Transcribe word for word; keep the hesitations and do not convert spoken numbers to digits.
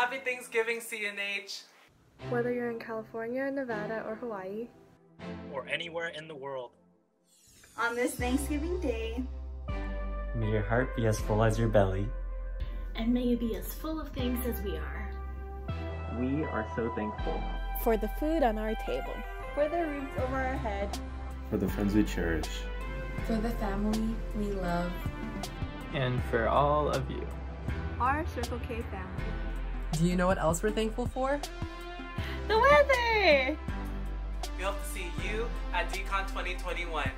Happy Thanksgiving, C N H! Whether you're in California, Nevada, or Hawaii, or anywhere in the world, on this Thanksgiving Day, may your heart be as full as your belly, and may you be as full of things as we are. We are so thankful for the food on our table, for the roofs over our head, for the friends we cherish, for the family we love, and for all of you, our Circle K family. Do you know what else we're thankful for? The weather! We hope to see you at D C O N twenty twenty-one.